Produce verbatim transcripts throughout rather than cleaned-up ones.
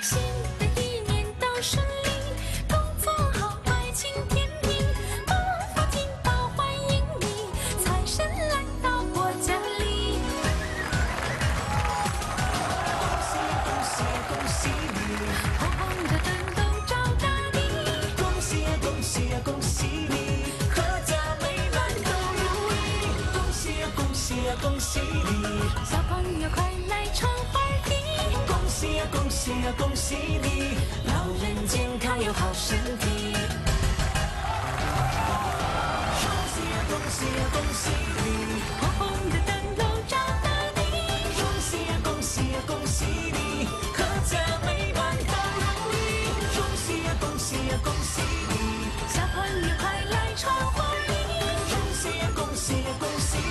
新的一年到山林，工作好，爱情甜蜜，报复劲爆，欢迎你，财神来到我家里。恭喜恭喜恭喜你，红红的灯笼照大地。恭喜呀恭喜呀恭喜你，阖家美满都如意。恭喜呀恭喜呀恭喜你，小朋友快来唱花儿。 恭喜呀恭喜呀恭喜你，老人健康有好身体。恭喜呀恭喜呀恭喜你，红红的灯笼照大地。恭喜呀恭喜呀恭喜你，阖家美满都如意。恭喜呀恭喜呀恭喜你，小朋友快来唱花儿。恭喜呀恭喜呀恭喜你。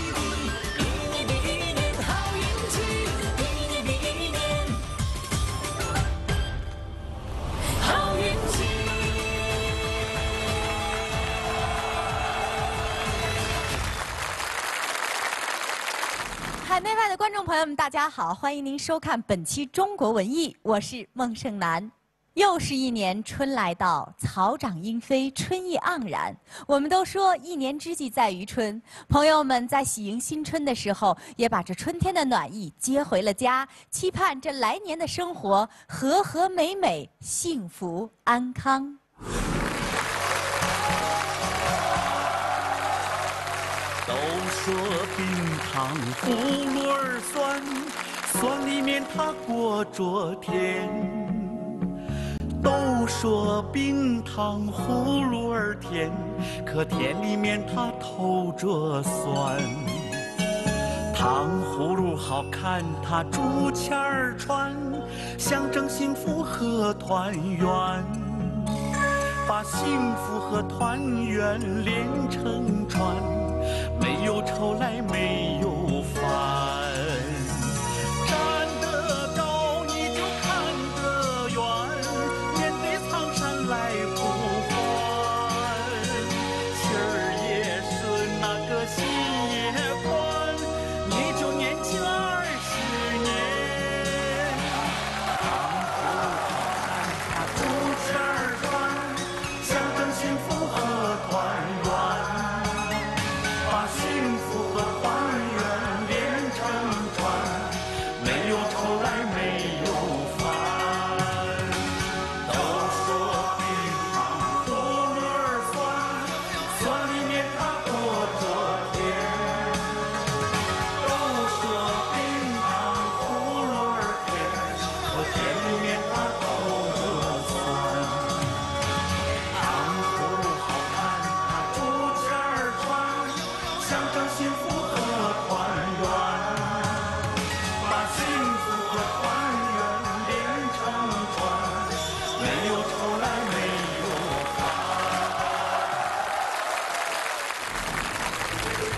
海内外的观众朋友们，大家好！欢迎您收看本期《中国文艺》，我是孟盛楠。又是一年春来到，草长莺飞，春意盎然。我们都说一年之计在于春，朋友们在喜迎新春的时候，也把这春天的暖意接回了家，期盼这来年的生活和和美美，幸福安康。 都说冰糖葫芦儿酸，酸里面它裹着甜。都说冰糖葫芦儿甜，可甜里面它透着酸。糖葫芦好看，它竹签儿穿，象征幸福和团圆。 把幸福和团圆连成串，没有愁来没有烦。站得高你就看得远，面对苍山来不还。气儿也顺，那个心也宽，你就年轻二十年。糖葫芦好看，它竹签儿穿。 幸福和团圆，把幸福和团圆连成串，没有愁来没有烦。都说冰糖葫芦儿酸，酸里面它裹着甜。都说冰糖葫芦儿甜，可甜里面它。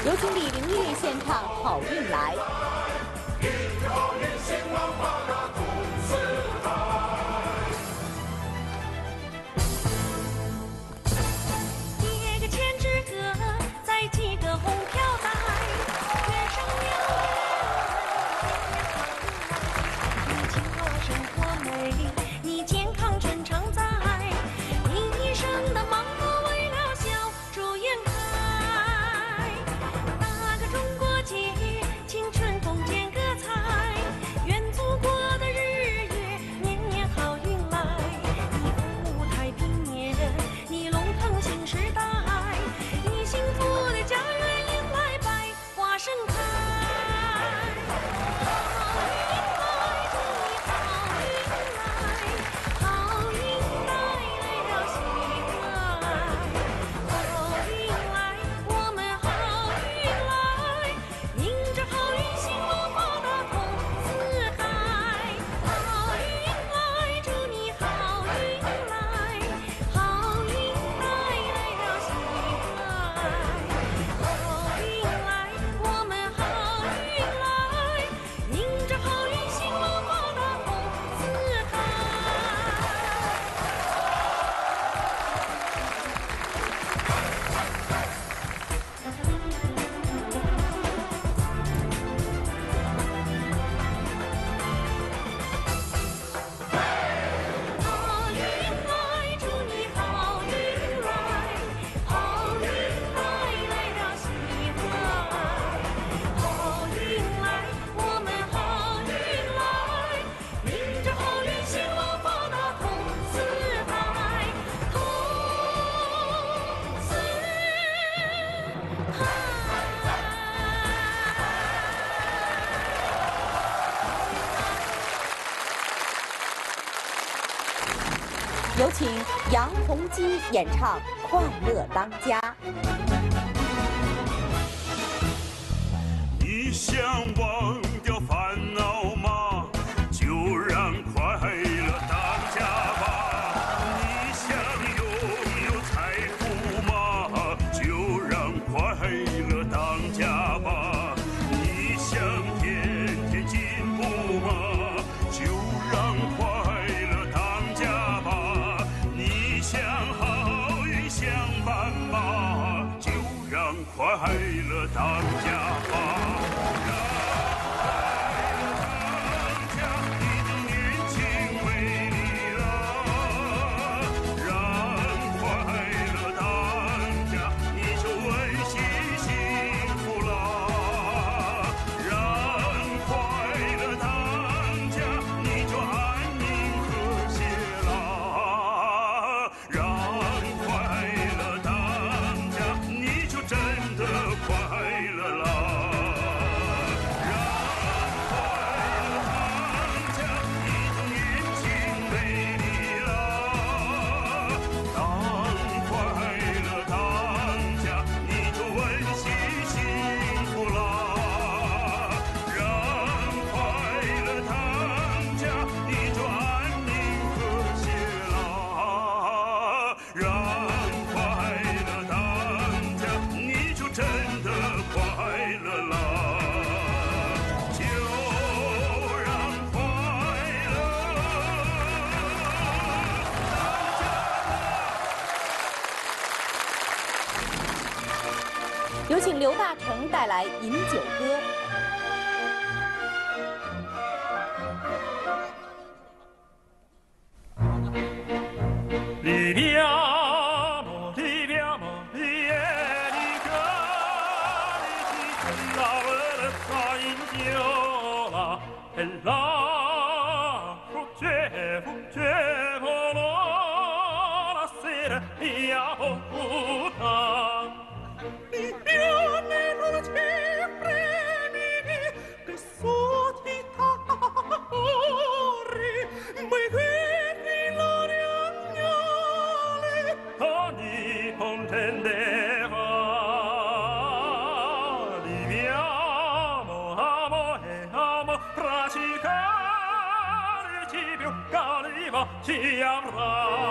有请李玲玉献唱《好运来》。 青春风。请杨洪基演唱《快乐当家》。你向往掉烦恼吗？就让快乐当家吧。你想拥有财富吗？就让快乐当家吧。你想天天进步吗？就让快乐。 快乐当家吧，让快乐当家，你的年轻为你了，让快乐当家，你就温馨幸福了，让快乐当家，你就安宁和谐了，让。 有请刘大成带来《饮酒歌》。里边么，里边么，里耶里哥，里去趁老了他饮酒了，趁老不觉不觉不落了，谁的呀不他？ Ci avrà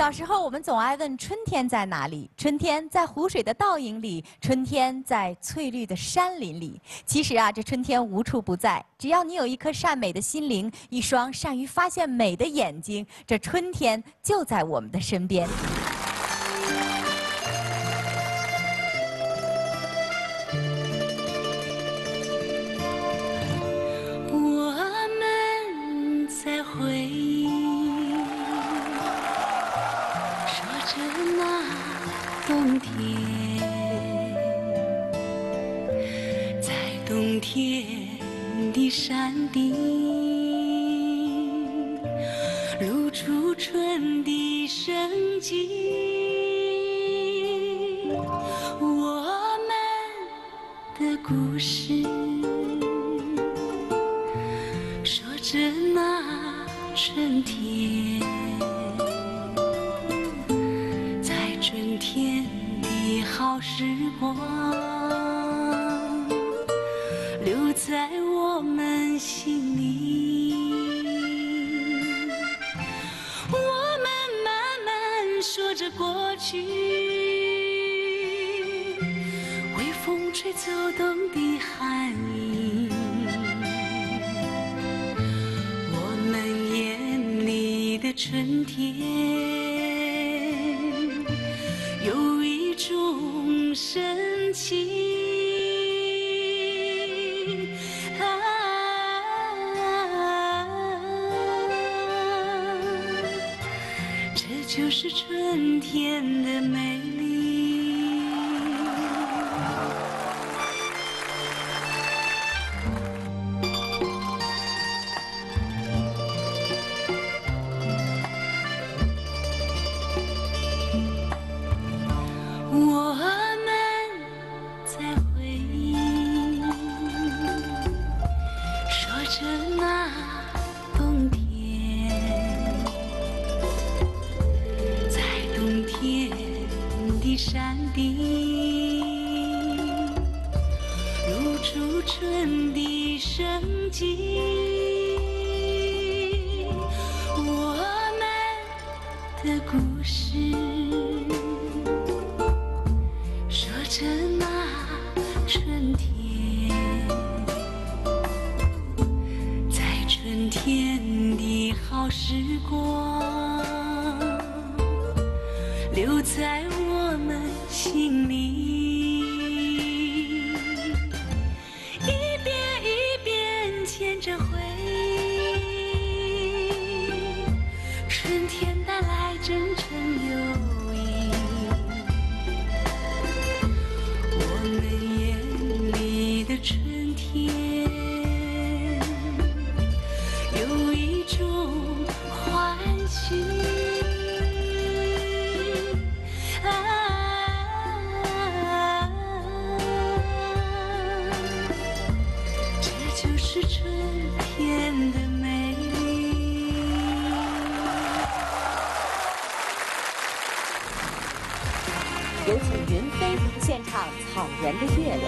小时候，我们总爱问春天在哪里？春天在湖水的倒影里，春天在翠绿的山林里。其实啊，这春天无处不在。只要你有一颗善美的心灵，一双善于发现美的眼睛，这春天就在我们的身边。 好。时光留在我们心里。我们慢慢说着过去，微风吹走冬的寒意。我们眼里的春天，有一种深情。 就是春天的美丽。我们在回忆，说着那。 山顶露出春的生机，我们的故事，说着那春天，在春天的好时光，留在我。 心里，一遍一遍牵着回忆，春天带来真诚友谊。我们眼里的春天，有一种欢喜。 有请云飞献唱《草原的月亮》。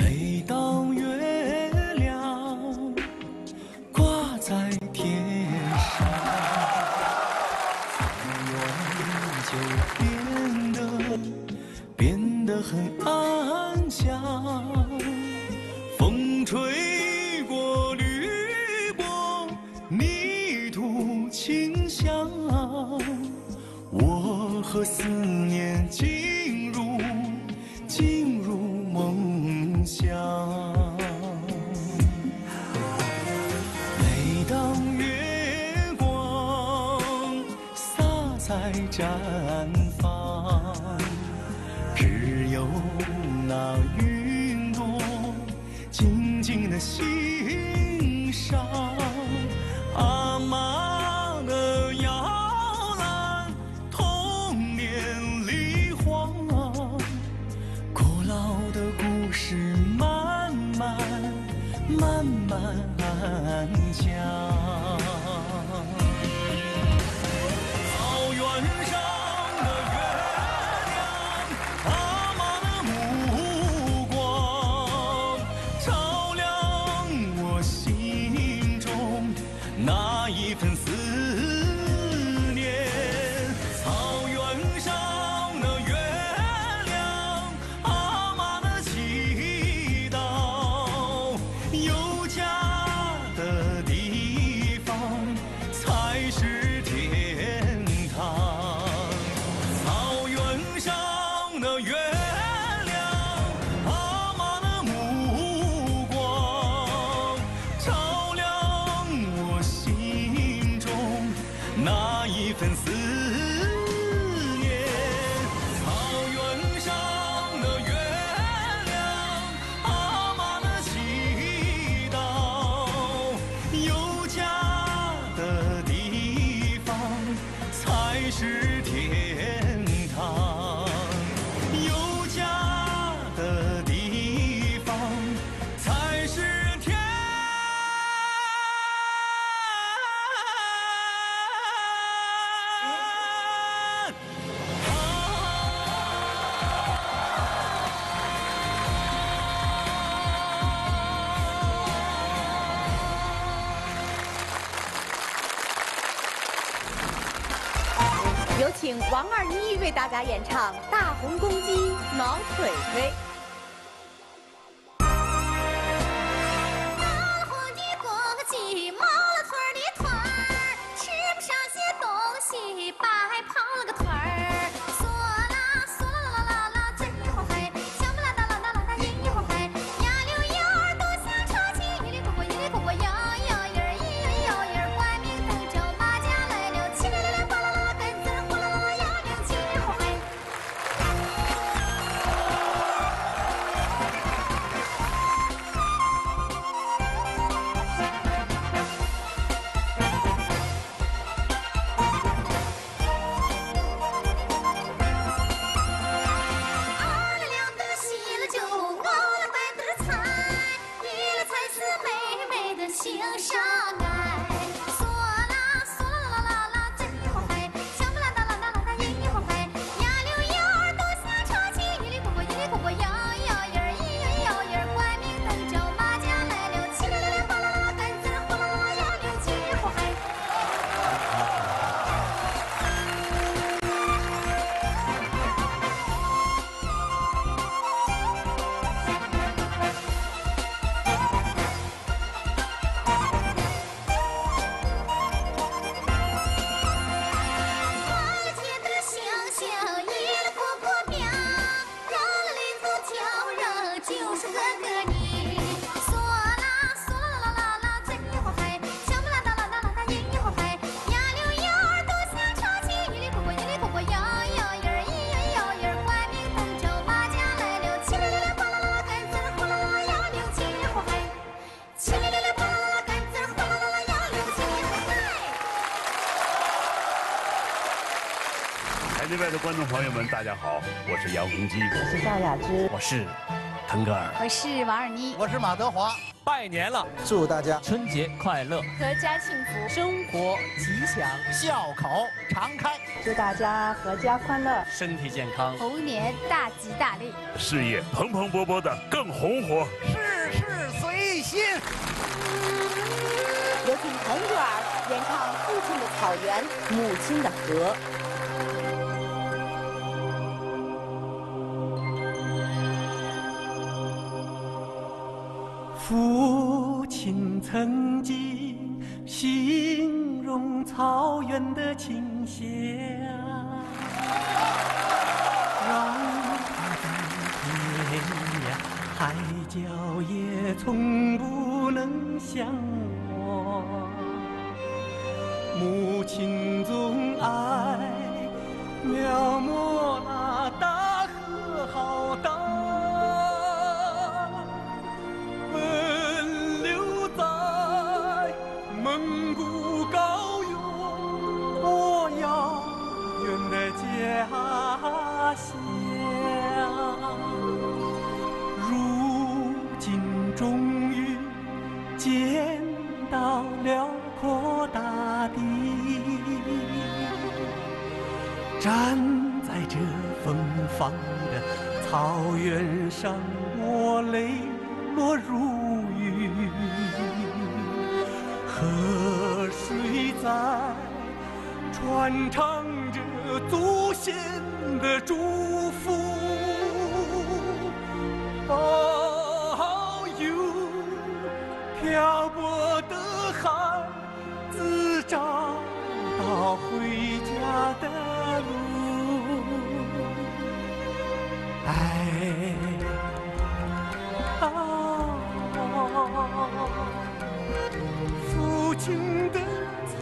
每当月亮挂在天上，草原就变得变得很安详。风吹过绿波，你。 清香，我和思念进入进入梦乡。每当月光洒在毡房，只有那云朵静静的欣赏。阿妈。 慢慢讲，草原上的月亮，阿妈的目光照亮我心中那一份思念。草原上的月亮，阿妈的祈祷。 家的地。王二妮为大家演唱《大红公鸡挠腿腿》。 台内外的观众朋友们，大家好，我是杨洪基，我是赵雅芝，我是腾格尔，我是王二妮，我是马德华。拜年了，祝大家春节快乐，阖家幸福，生活吉祥，笑口常开。祝大家阖家欢乐，身体健康，猴年大吉大利，事业蓬蓬勃勃的更红火，事事随心。有请腾格尔演唱《父亲的草原，母亲的河》。 父亲曾经形容草原的清香，让它在天涯海角也从不能想我。母亲总爱描摹那大河浩荡。 蒙古高原，我遥远的家乡。如今终于见到辽阔大地，站在这芬芳的草原上，我泪落如雨。 河水在传唱着祖先的祝福。哦，有漂泊的孩子找到回家的路。哎，啊。 父亲的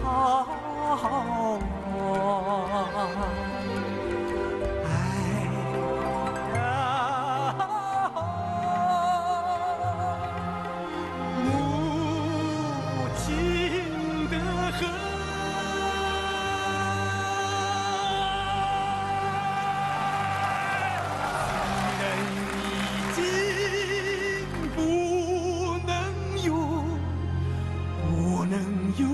草原，哎呀，母亲的河。虽然已经不能用。 不能用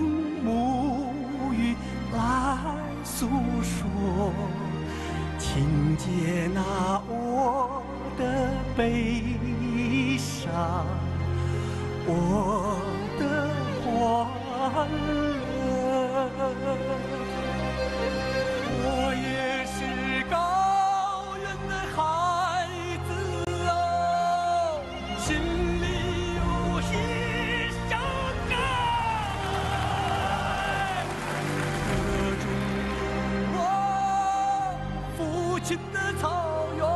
母语来诉说，请接纳我的悲伤，我的欢乐。我也。情的草原，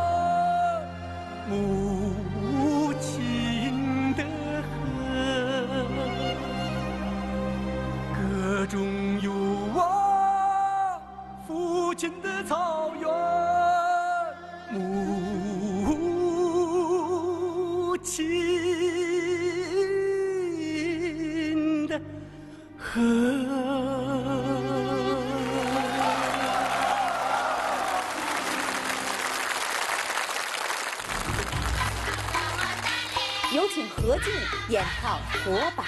无情的河，歌中有我父亲的草原，无情的河。 有请何靖演唱《火把》。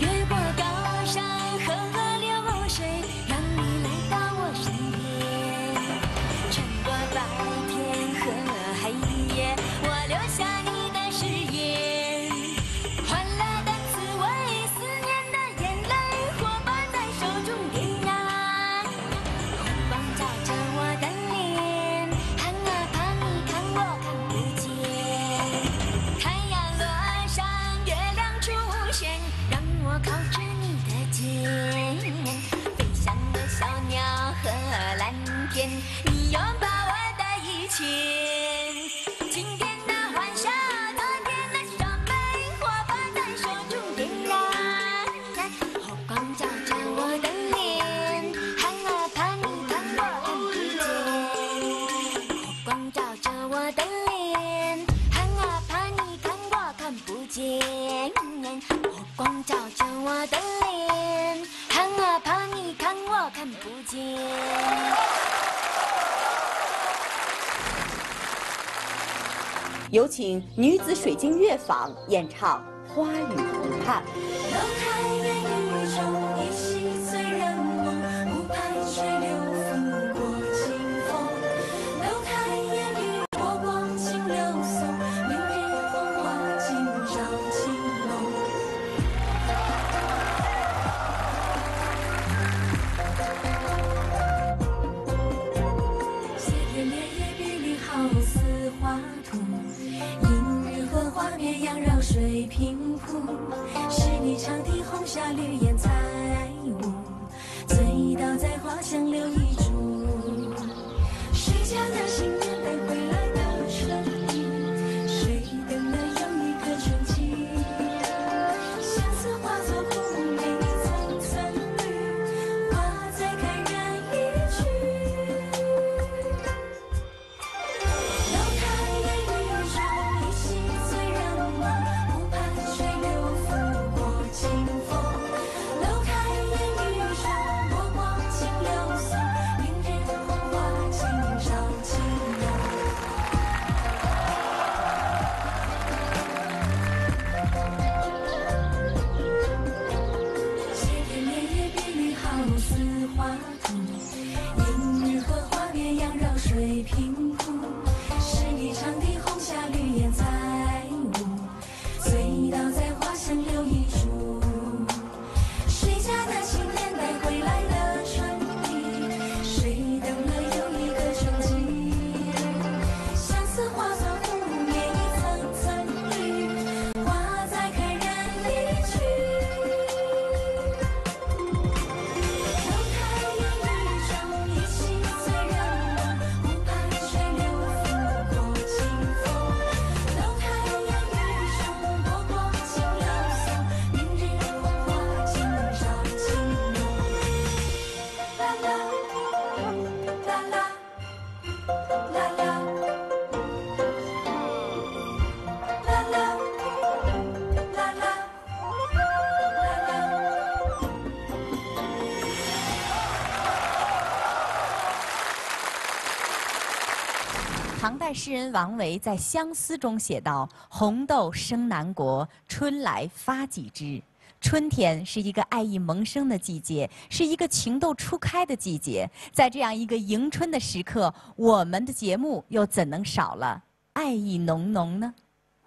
越过高山河流水，让你来到我身边。穿过白天和黑夜，我留下你的誓言。欢乐的滋味，思念的眼泪，火把在手中点燃，红光照着我的脸，看啊看你看我看不见。 靠着你的肩，飞翔的小鸟和蓝天，你拥抱我的一切。今天的欢笑，昨天的伤悲，火把在手中点燃，红光照着我的脸，看啊看你看我看不见，红光照着我的脸，看啊看你看我看不见。 光照着我的脸，看啊看你看我看不见。有请女子水晶乐坊演唱《花雨湖畔》。 水平铺，是你长堤红纱绿眼彩舞，醉倒在花香留一株。谁家的新年带回来的春意，谁等的又一个春季？相思化作枯木，给你层层绿，花再开染一曲。 唐代诗人王维在《相思》中写道：“红豆生南国，春来发几枝。”春天是一个爱意萌生的季节，是一个情窦初开的季节。在这样一个迎春的时刻，我们的节目又怎能少了爱意浓浓呢？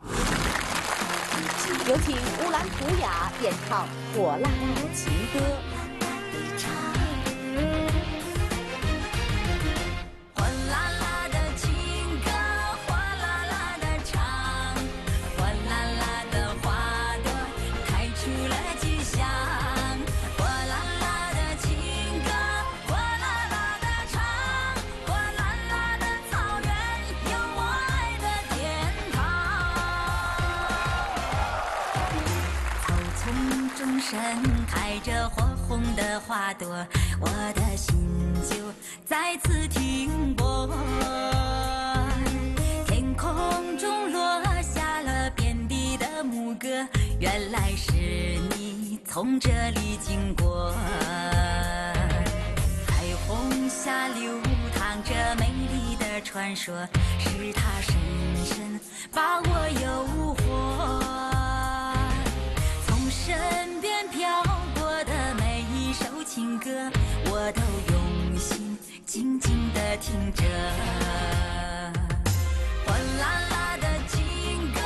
有请乌兰图雅演唱《火辣辣的情歌》。 火辣辣的情歌，火辣辣的唱，着火红的花朵，我的心就再次停泊。天空中落下了遍地的牧歌，原来是你从这里经过。彩虹下流淌着美丽的传说，是它深深把我诱惑。 身边飘过的每一首情歌，我都用心静静地听着。哗啦啦的情歌，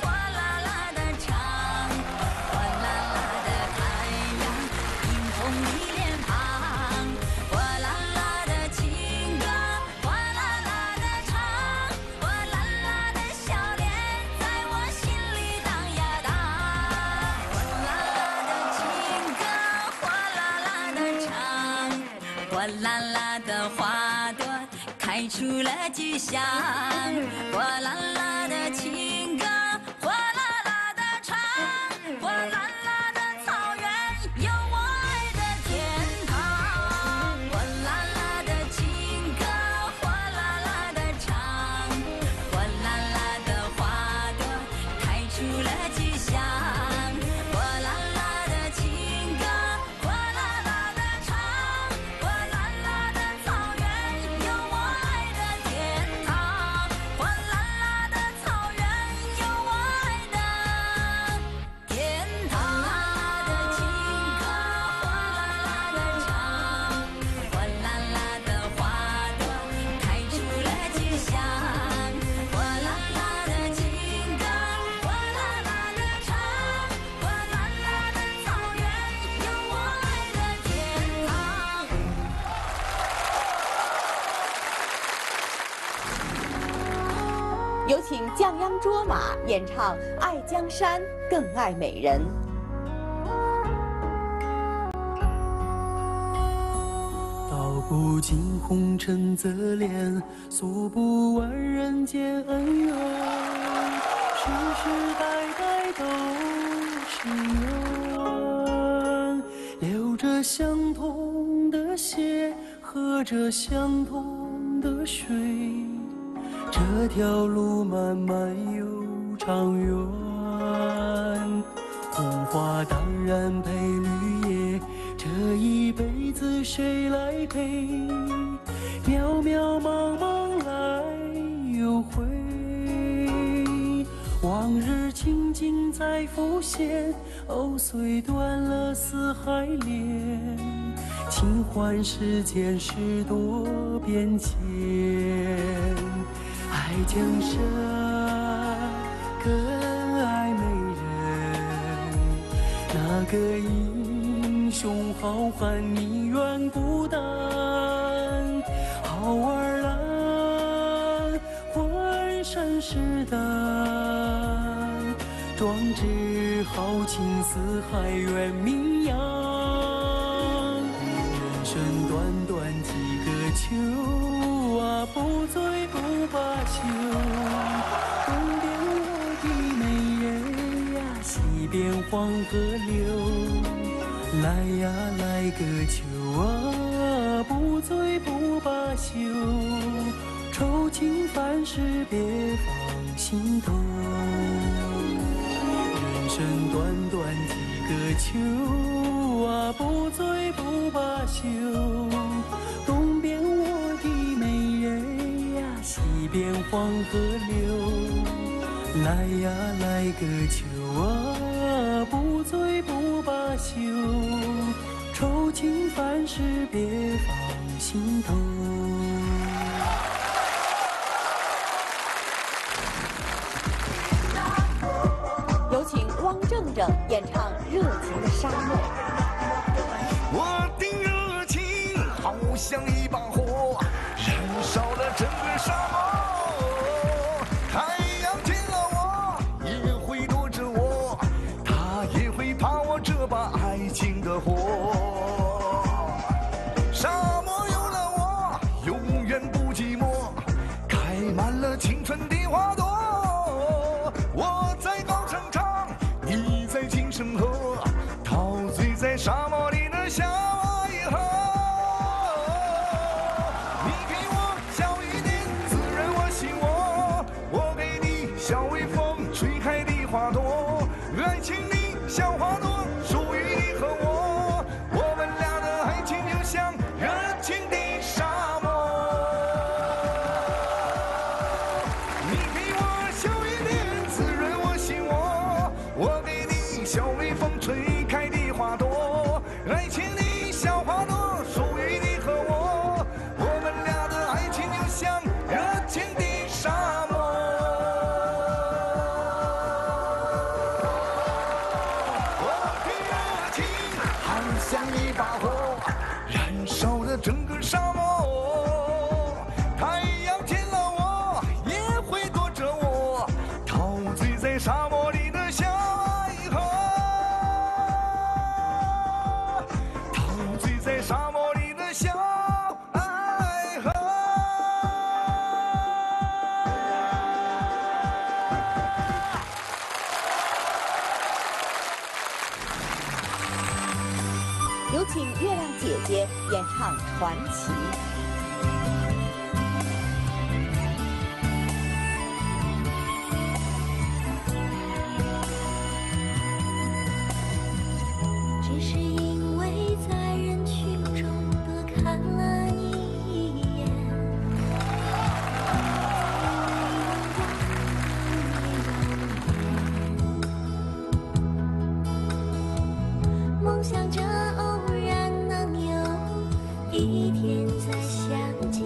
哗啦啦的唱，哗啦啦的太阳映红你脸庞。哗啦啦的情歌，哗啦啦的唱，哗啦啦的笑脸在我心里荡呀荡。 哗啦啦的花朵开出了巨香，哗啦啦的情歌，哗啦啦的唱，哗啦啦的草原有我爱的天堂，哗啦啦的情歌，哗啦啦的唱，哗啦啦的花朵开出了巨香。 有请降央卓玛演唱《爱江山更爱美人》。道不尽红尘自恋，诉不完人间恩怨，世世代代都是缘，流着相同的血，喝着相同的水。 这条路漫漫又长远，红花当然配绿叶，这一辈子谁来陪？渺渺茫茫来又回，往日情景在浮现，藕虽断了丝还连，情换世间事多变迁。 爱江山更爱美人，哪个英雄好汉宁愿孤单？好儿郎，浑身是胆，壮志豪情四海远名扬。人生短短几个秋啊，不醉不。 花秋，东边我的美人呀，西边黄河流。来呀来个秋啊，不醉不罢休。愁情烦事别放心头。人生短短几个秋啊，不醉不罢休。东边我的美人。 西边黄河流，来呀来个秋啊，不醉不罢休。愁情烦事别放心头。有请汪正正演唱《热情的沙漠》。我的热情好像一把火，燃烧了整个沙漠。太阳见了我也会躲着我，它也会怕我这把爱情的火。沙漠有了我，永远不寂寞，开满了青春的花朵。我在高声唱，你在轻声和，陶醉在沙漠。唱传奇。只是因为在人群中多看了你一眼，梦想着偶然能有一天再相见，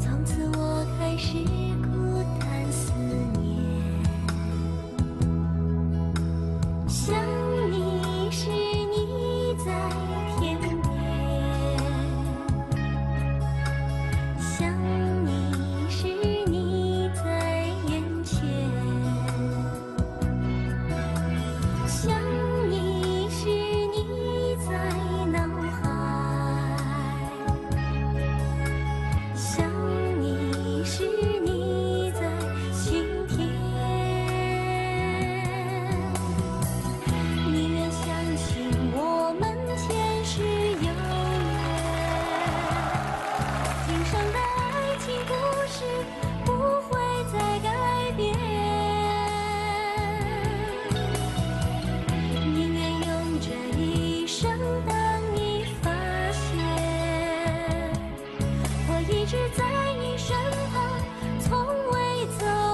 从此我开始孤单思念。想你时你在天边，想你时你在眼前，想你时你在脑海，想你时你在心田。宁愿相信我们前世有缘，今生的爱情故事不会再改变。宁愿用这一生等你发现，我一直在你身旁，从未走远。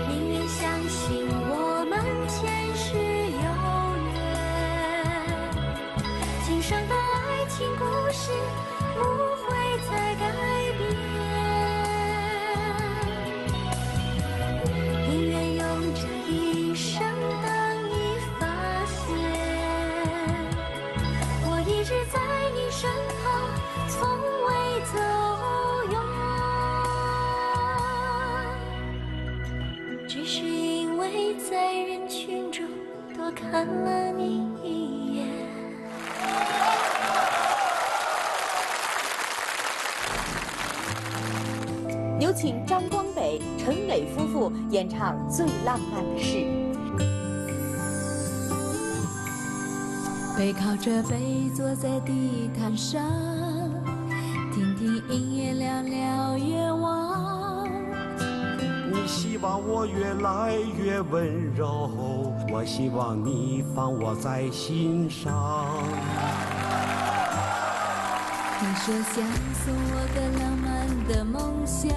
宁愿相信我们前世有缘，今生的爱情故事不会再改变。宁愿用这一生等你发现，我一直在你身旁，从未走远。只是因为在人群中多看了你一眼。有请张光北、陈磊夫妇演唱《最浪漫的事》。背靠着背坐在地毯上，听听音乐，聊聊愿望。你希望我越来越温柔，我希望你放我在心上。你说想送我个浪漫的梦想，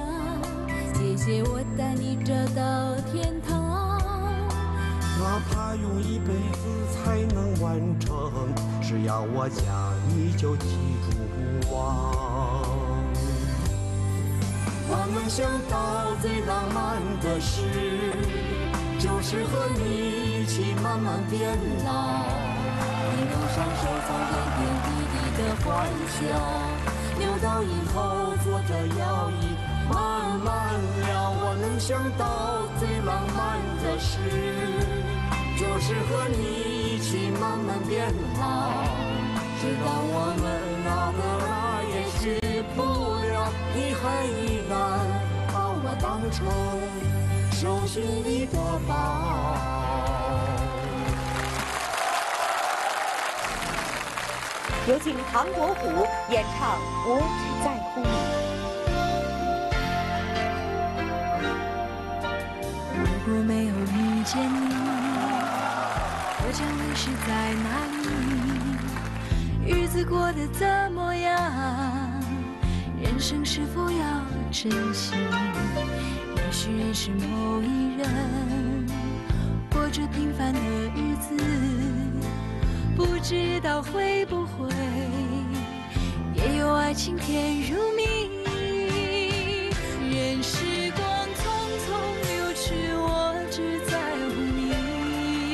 谢谢我带你找到天堂。哪怕用一辈子才能完成，只要我讲，你就记住不忘。我们想到最浪漫的事，就是和你一起慢慢变老。一路上收藏点点滴滴的欢笑，留到以后坐着摇椅慢慢聊。我能想到最浪漫的事，就是和你一起慢慢变老。直到我们老了也许不了，你还依然把我当成手心里的宝。有请唐伯虎演唱《我只在乎你》。如果没有遇见你，我将迷失在哪里？日子过得怎么样？人生是否要珍惜？也许认识某一人，过着平凡的日子，不知道会不会也有爱情甜如蜜。任时光匆匆流去，我只在乎你。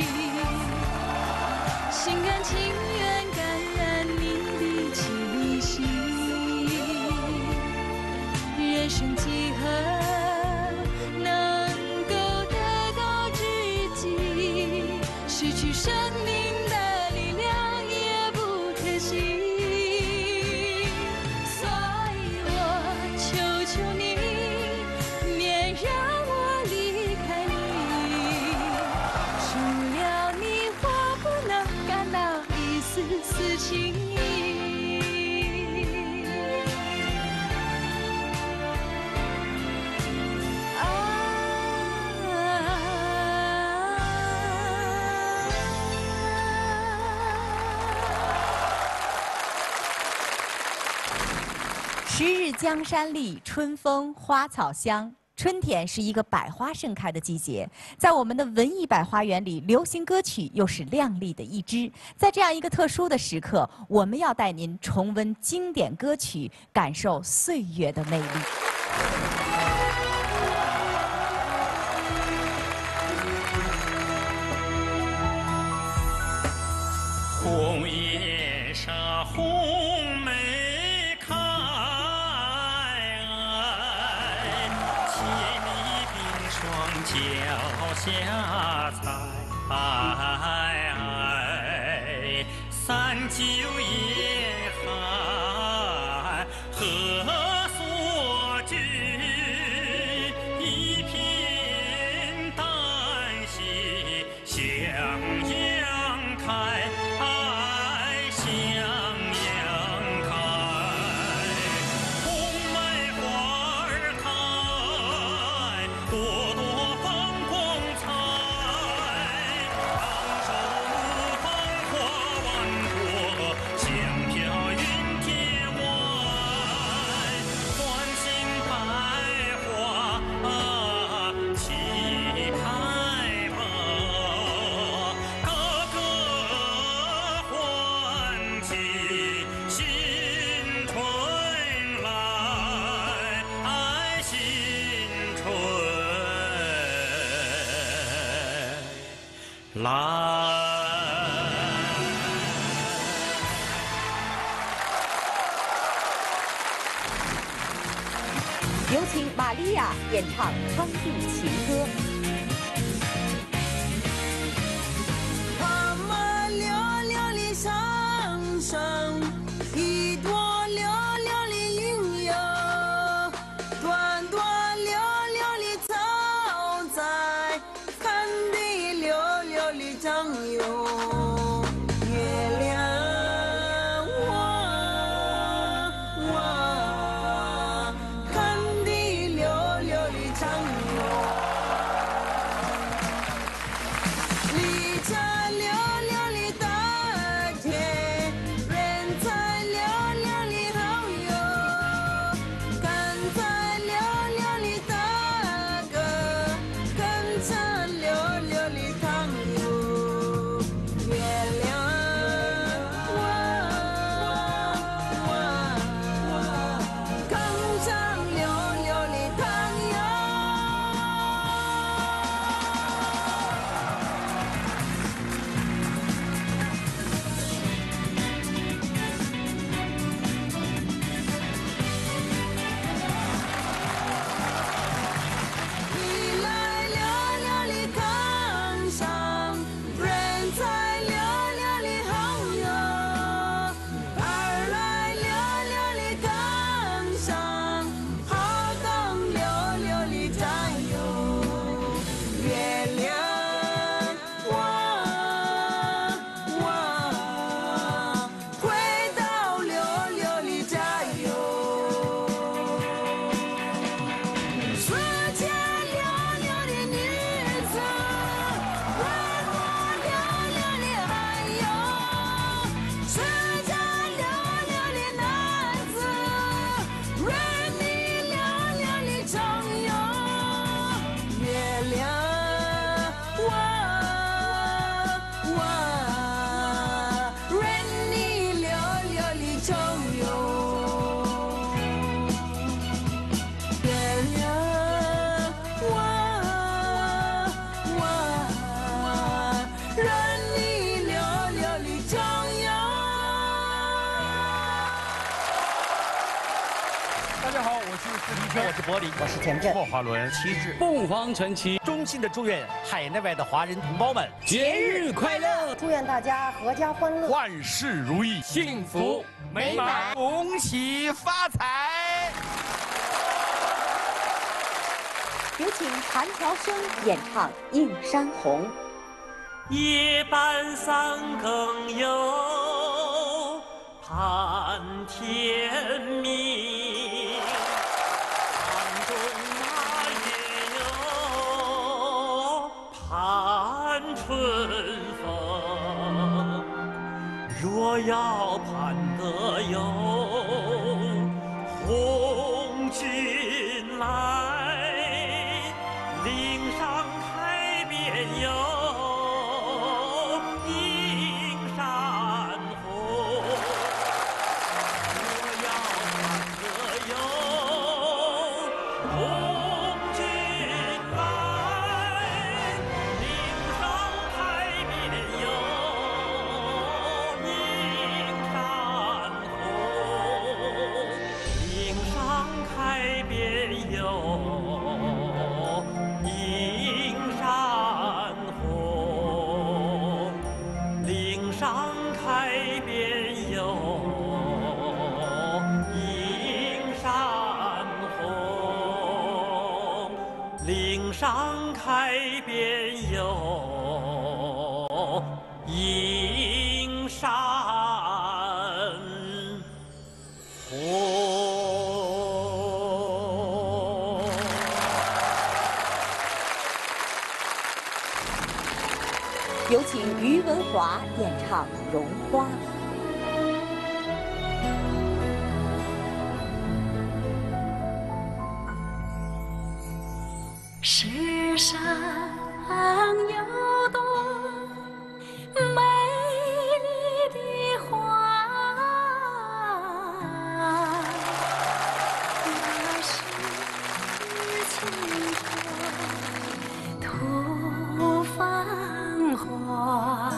心甘情愿感染你的气息，人生几何失去生命的力量也不可惜，所以我丝情意。啊，十日江山丽，春风花草香。 春天是一个百花盛开的季节，在我们的文艺百花园里，流行歌曲又是亮丽的一支。在这样一个特殊的时刻，我们要带您重温经典歌曲，感受岁月的魅力。 下采三九夜寒，何所惧？一片丹心向阳开，向阳开，红梅花儿开，朵朵放光。 有请玛利亚演唱《苍地情歌》。他们溜溜的上升，一朵溜溜的云哟，朵朵溜溜的草在旱地溜溜的长哟。月亮哇哇，旱地溜溜的长哟。离家溜溜的大街，人在溜溜的好哟，赶在溜溜的大哥，跟着溜溜的唱哟。月亮哇哇哇，跟着溜溜的唱哟。 你来溜溜的看上，人在溜溜的好哟；二来溜溜的看上，好当溜溜的战友。月亮哇哇，回到溜溜的战友。 说家溜溜的女子，问我溜溜的哎呦；说家溜溜的男子，问你溜溜的长哟。月亮哇哇，问你溜溜的长哟。 月亮哇哇，让你溜溜的张扬。大家好，我是司徒真，我是柏林，我是田震，莫华伦，旗帜不妨晨曦。衷心的祝愿海内外的华人同胞们节日快乐，祝愿大家阖家欢乐，万事如意，幸福美满，恭喜发财。 有请韩乔生演唱《映山红》。夜半三更有。天明，盘中那也有盼春风。若要盼得有红军来，岭上开遍有。 岭上开遍有映山红。有请于文华演唱《绒花》。 世上有朵美丽的花，那是青春吐芳华，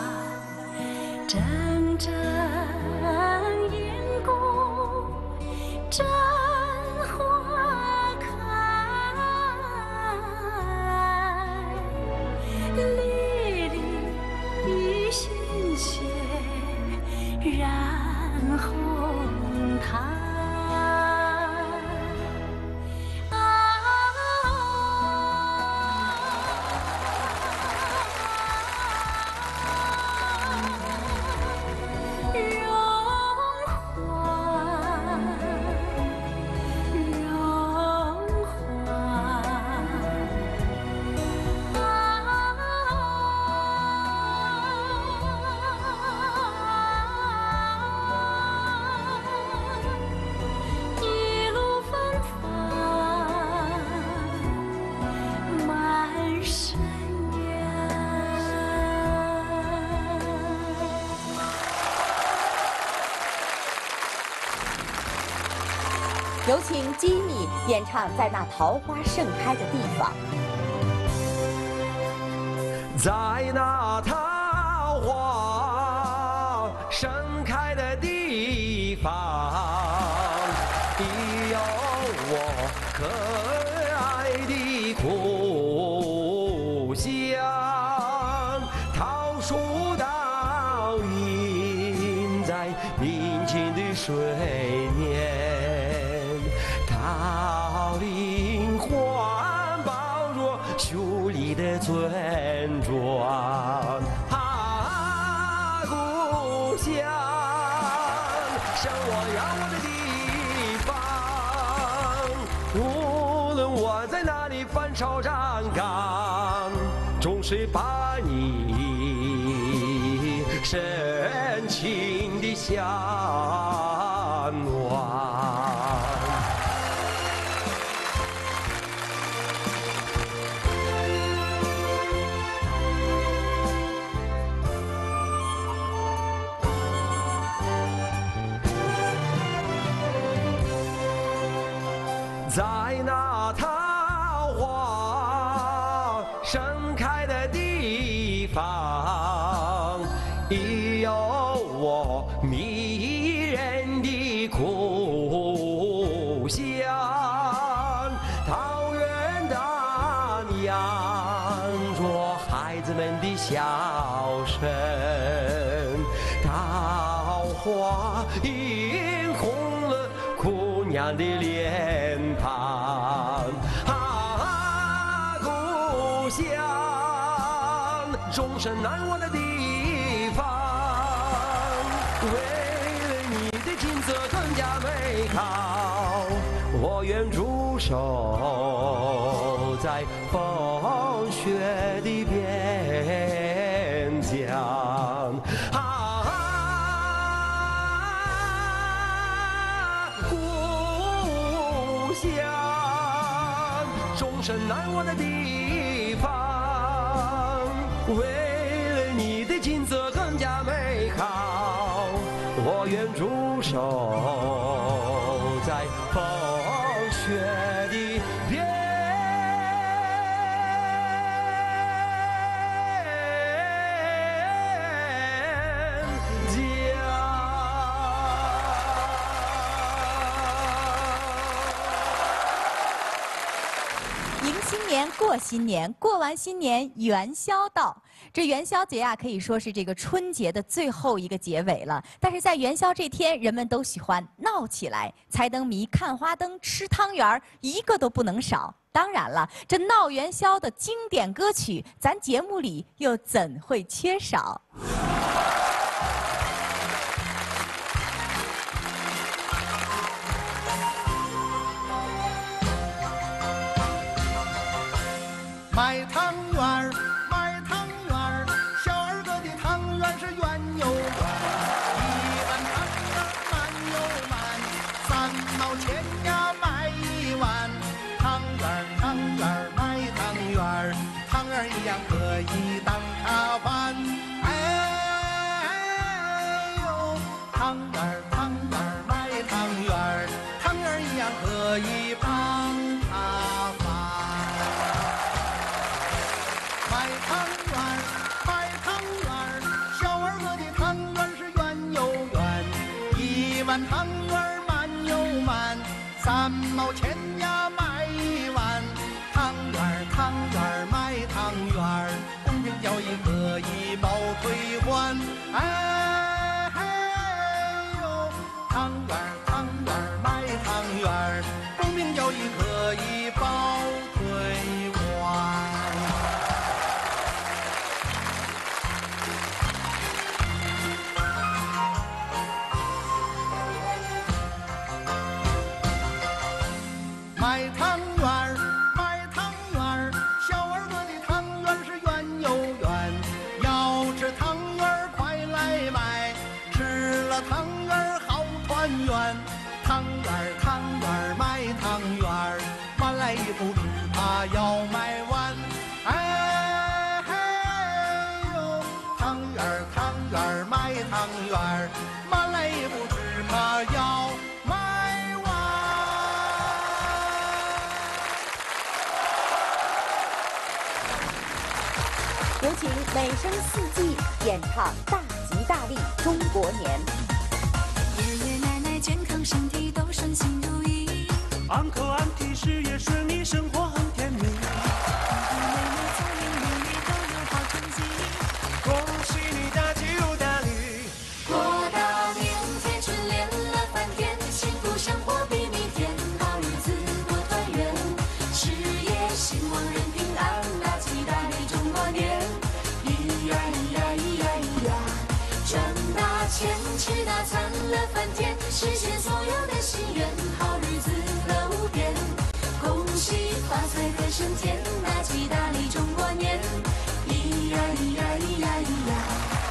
阵阵银鼓震花。 染红它。 有请吉米演唱《在那桃花盛开的地方》。在那桃花盛开的地方，已有我可爱的故乡。桃树倒映在明清的水面。 桃林环抱着秀丽的村庄，啊，故乡是我要我的地方。无论我在哪里翻潮站岗，总是把你深情的向往。 在那桃花盛开的地方，已有我迷人的故乡。桃源荡漾着孩子们的笑声，桃花映红了姑娘的脸。 啊，故乡，终身难忘的地方。为了你，的金色更加美好。我愿驻守在风雪的边疆。 终身难忘的地方，为了你的景色更加美好，我愿驻守在风雪的边疆。 新年过新年，过完新年元宵到。这元宵节啊，可以说是这个春节的最后一个结尾了。但是在元宵这天，人们都喜欢闹起来，猜灯谜、看花灯、吃汤圆，一个都不能少。当然了，这闹元宵的经典歌曲，咱节目里又怎会缺少？ 买汤圆儿，买汤圆儿，小二哥的汤圆是圆又圆，一碗汤圆满又满，三毛钱呀买一碗。汤圆儿，汤圆儿，买汤圆儿，汤圆儿一样可以当茶饭。哎呦，汤圆儿，汤圆儿，买汤圆儿，汤圆儿一样可以帮茶饭。 碗汤圆满又满，三毛钱呀买一碗。汤圆汤圆买汤圆，公平交易可以报退还。哎嘿呦，汤圆汤圆买汤圆，公平交易可以报退还。 买汤圆儿，买汤圆儿，小二哥的汤圆是圆又圆。要吃汤圆儿，快来买，吃了汤圆儿好团圆。汤圆儿，汤圆儿，买汤圆儿，买来一不只怕要买完。哎嘿呦，汤圆儿，汤圆儿，买汤圆儿，买来一不只怕要买。 有请美声四季演唱《大吉大利中国年》。爷爷奶奶健康身体都顺心如意 ，uncle auntie 事业顺利，生活很甜蜜。弟弟妹妹聪明伶俐，都有好成绩。恭喜你大吉又大利，过到年天春联乐翻天，幸福生活比蜜甜，好日子多团圆，事业兴旺人平安，大吉大利中国年。 钱吃大餐乐翻天，实现所有的心愿，好日子乐无边。恭喜发财更升天，大吉大利中国年。咿呀咿呀咿呀咿呀。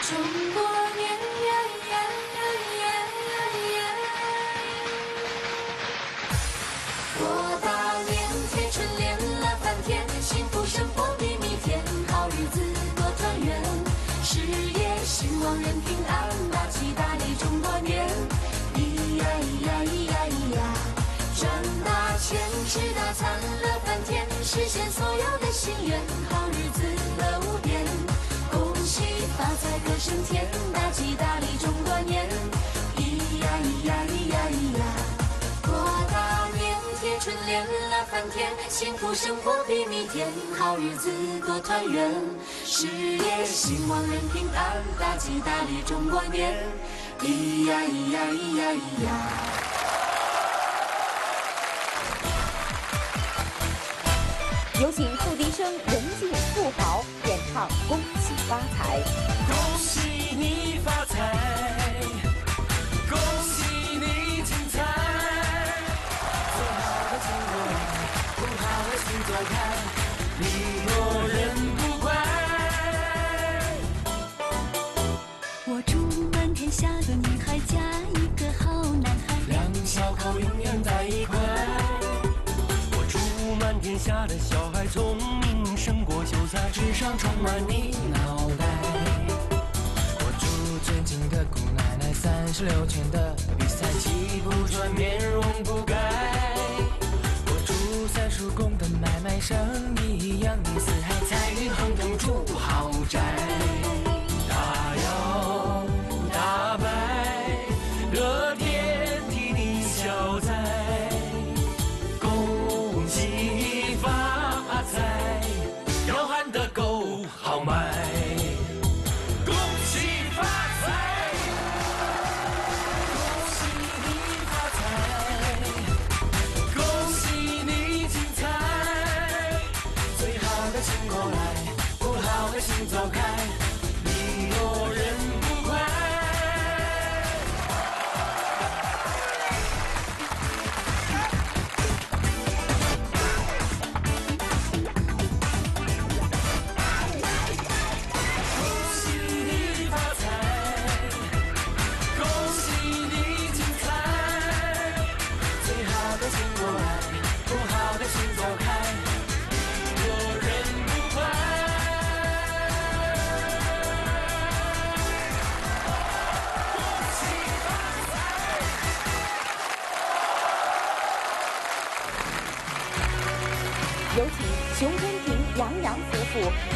中国年。 中国年呀呀呀呀呀呀！过大年，贴春联乐翻天，幸福生活比蜜甜，好日子多团圆，事业兴旺人平安，大吉大利中国年！咿呀咿呀咿呀咿呀，赚大钱，吃大餐，乐翻天，实现所有的心愿，好日子乐无边。 恭喜发财更升天，大吉大利中国年！咿呀咿呀咿呀咿呀，过大年贴春联乐翻翻天，幸福生活比蜜甜，好日子多团圆。事业兴旺人平安，大吉大利中国年。咿呀咿呀咿呀咿呀。 有请付笛声人气富豪演唱《恭喜发财》。恭喜你发财，恭喜你精彩。做好的请过来，不好的请走开，你我人不怪。我祝满天下的女孩嫁一个好男孩，两小口永远在一块。 满天下的小孩聪明胜过秀才，智商充满你脑袋。我祝尊敬的姑奶奶三十六圈的比赛气不喘，面容不改。我祝三叔公的买卖生意扬名四海，财运亨通住豪宅。大摇大摆，乐天替你消灾。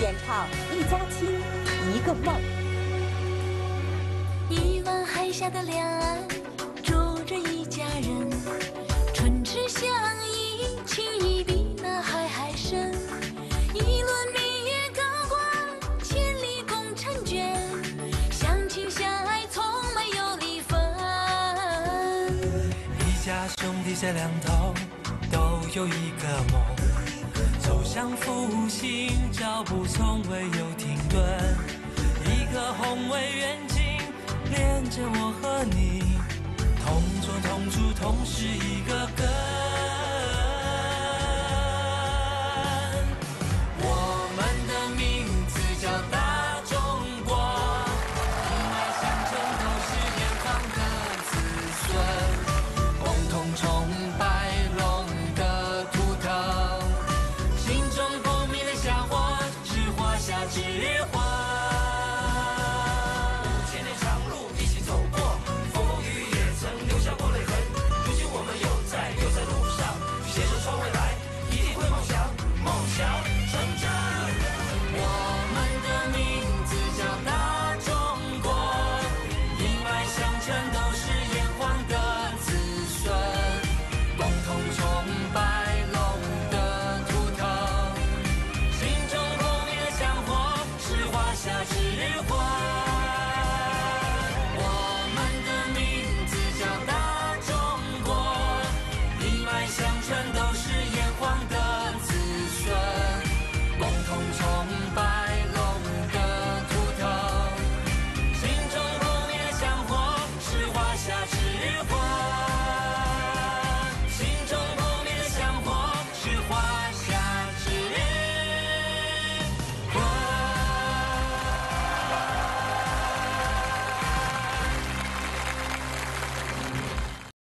演唱一家亲一个梦。一湾海峡的两岸住着一家人，唇齿相依，情谊比那海还深。一轮明月高挂，千里共婵娟，相亲相爱从没有离分。一家兄弟在两头都有一个梦。 走向复兴，脚步从未有停顿。一个宏伟远景，连着我和你，同种同出同是一个根。我们的名字叫大中国，一脉相承都是远方的子孙，共同崇拜。 只有。